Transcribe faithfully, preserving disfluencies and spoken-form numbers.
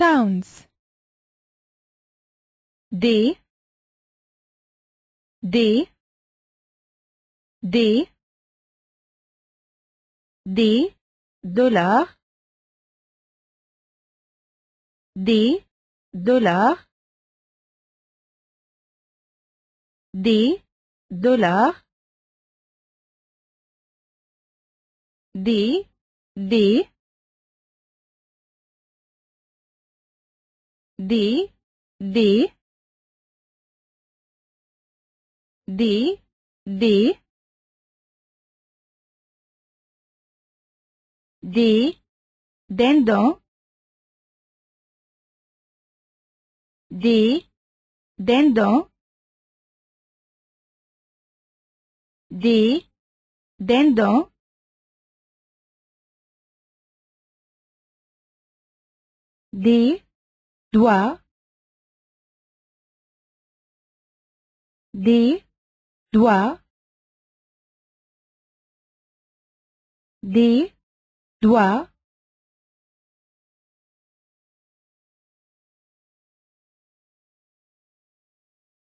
sounds. They, they, they, des dollars, des dollars, des dollars, des, des, des, des, des, des, des dindons, des dindons, des dindons, des doigts, des doigts, des doigts,